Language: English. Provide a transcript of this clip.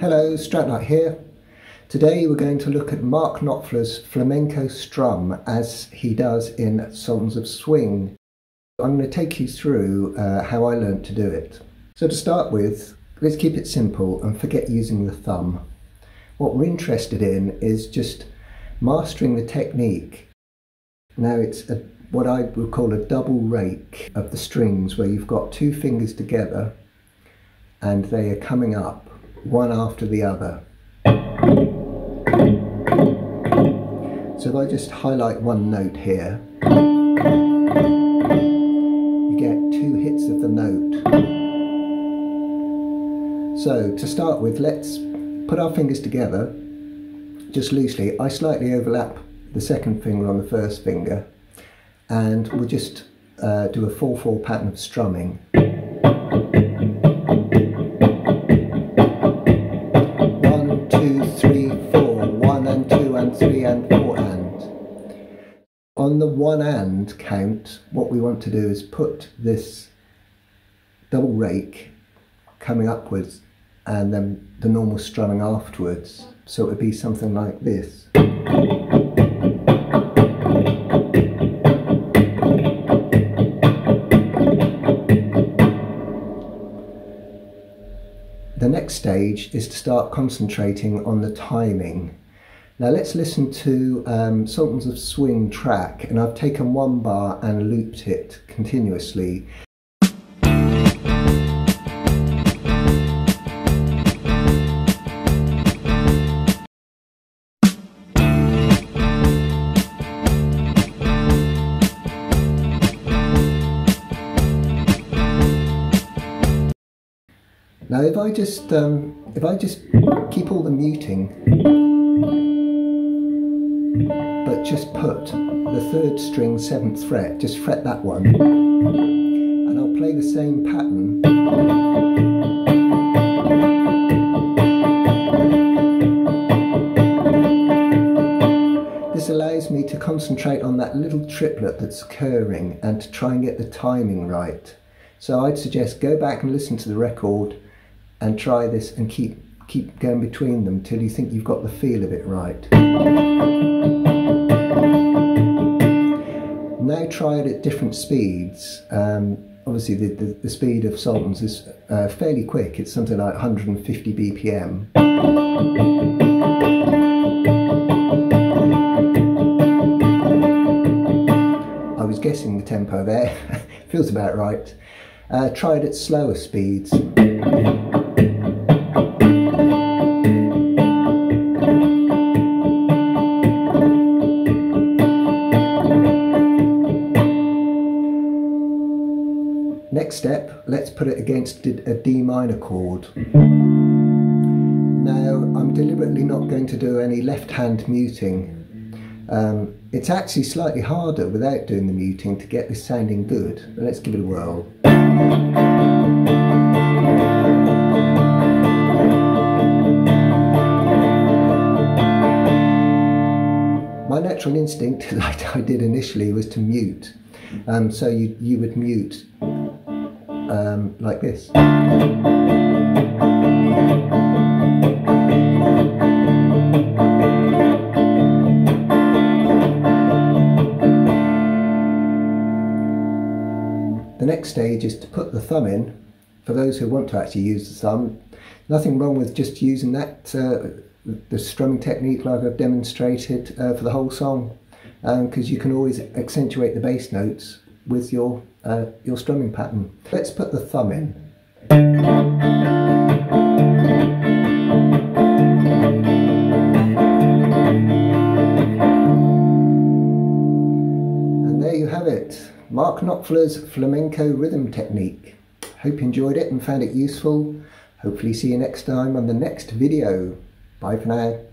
Hello, Stratnut here. Today we're going to look at Mark Knopfler's flamenco strum as he does in Sultans of Swing. I'm going to take you through how I learned to do it. So to start with, let's keep it simple and forget using the thumb. What we're interested in is just mastering the technique. Now it's what I would call a double rake of the strings, where you've got two fingers together and they are coming up one after the other. So if I just highlight one note here, you get two hits of the note. So to start with, let's put our fingers together, just loosely. I slightly overlap the second finger on the first finger, and we'll just do a 4-4 pattern of strumming. On the one and count, what we want to do is put this double rake coming upwards and then the normal strumming afterwards. So it would be something like this. The next stage is to start concentrating on the timing. Now let's listen to Sultans of Swing track, and I've taken one bar and looped it continuously. Now if I just keep all the muting, but just put the third string 7th fret, just fret that one, and I'll play the same pattern. This allows me to concentrate on that little triplet that's occurring and to try and get the timing right. So I'd suggest go back and listen to the record and try this, and keep going between them till you think you've got the feel of it right. Now try it at different speeds. Obviously the speed of Sultans is fairly quick, it's something like 150 BPM. I was guessing the tempo there, feels about right. Try it at slower speeds. Next step, let's put it against a D minor chord. Now, I'm deliberately not going to do any left-hand muting. It's actually slightly harder without doing the muting to get this sounding good. Let's give it a whirl. My natural instinct, like I did initially, was to mute. So you would mute. Like this. The next stage is to put the thumb in. For those who want to actually use the thumb, nothing wrong with just using that the strumming technique like I've demonstrated for the whole song, because you can always accentuate the bass notes with your strumming pattern. Let's put the thumb in. And there you have it, Mark Knopfler's flamenco rhythm technique. Hope you enjoyed it and found it useful. Hopefully see you next time on the next video. Bye for now.